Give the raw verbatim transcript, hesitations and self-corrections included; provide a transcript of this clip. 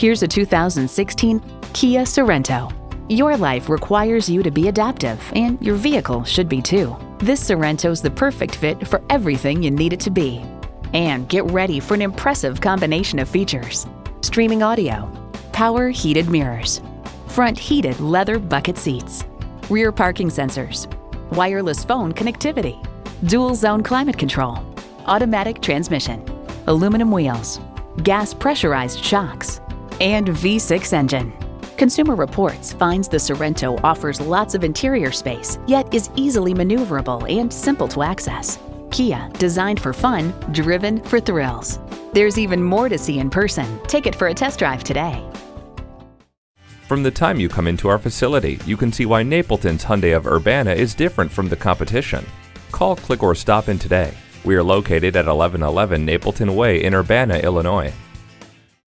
Here's a two thousand sixteen Kia Sorento. Your life requires you to be adaptive, and your vehicle should be too. This Sorento's the perfect fit for everything you need it to be. And get ready for an impressive combination of features: streaming audio, power heated mirrors, front heated leather bucket seats, rear parking sensors, wireless phone connectivity, dual zone climate control, automatic transmission, aluminum wheels, gas pressurized shocks, and V six engine. Consumer Reports finds the Sorento offers lots of interior space, yet is easily maneuverable and simple to access. Kia, designed for fun, driven for thrills. There's even more to see in person. Take it for a test drive today. From the time you come into our facility, you can see why Napleton's Hyundai of Urbana is different from the competition. Call, click, or stop in today. We are located at eleven eleven Napleton Way in Urbana, Illinois.